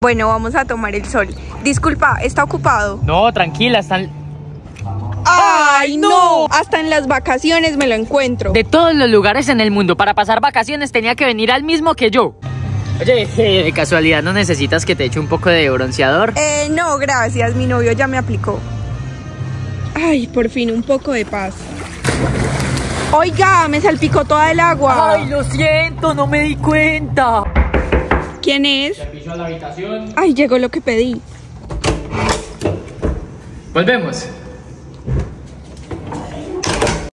Bueno, vamos a tomar el sol. Disculpa, ¿está ocupado? No, tranquila, están... ¡Ay, no! Hasta en las vacaciones me lo encuentro. De todos los lugares en el mundo para pasar vacaciones tenía que venir al mismo que yo. Oye, de casualidad, ¿no necesitas que te eche un poco de bronceador? No, gracias, mi novio ya me aplicó. Ay, por fin, un poco de paz. Oiga, me salpicó toda el agua. Ay, lo siento, no me di cuenta. ¿Quién es? Se pisó a la habitación. Ay, llegó lo que pedí. Volvemos.